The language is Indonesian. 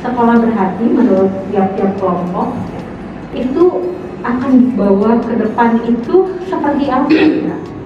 sekolah berhati menurut tiap-tiap kelompok itu akan dibawa ke depan itu seperti apa ya?